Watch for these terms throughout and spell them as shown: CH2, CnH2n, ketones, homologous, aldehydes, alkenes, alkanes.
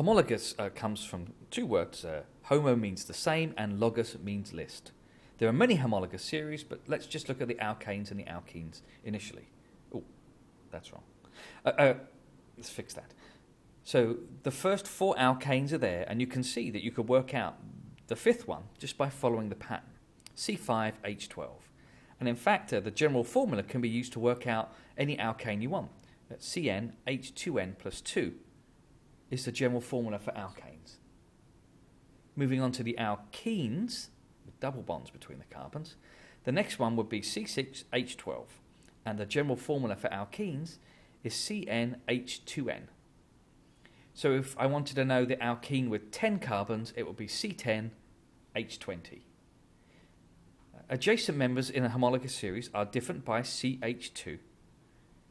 Homologous comes from two words. Homo means the same and logos means list. There are many homologous series, but let's just look at the alkanes and the alkenes initially. Oh, that's wrong. Let's fix that. So the first four alkanes are there, and you can see that you could work out the fifth one just by following the pattern, C5H12. And in fact, the general formula can be used to work out any alkane you want. That's CnH2n plus 2 is the general formula for alkanes. Moving on to the alkenes, with double bonds between the carbons, the next one would be C6H12, and the general formula for alkenes is CnH2n. So if I wanted to know the alkene with 10 carbons, it would be C10H20. Adjacent members in a homologous series are different by CH2.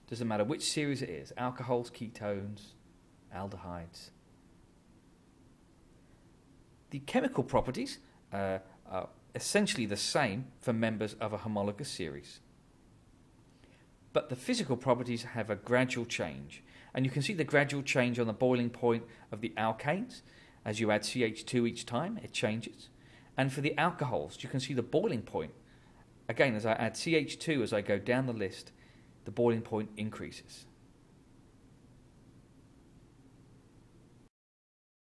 Doesn't matter which series it is, alcohols, ketones, aldehydes. The chemical properties are essentially the same for members of a homologous series, but the physical properties have a gradual change, and you can see the gradual change on the boiling point of the alkanes. As you add CH2 each time, it changes. And for the alcohols, you can see the boiling point. Again, as I add CH2 as I go down the list, the boiling point increases.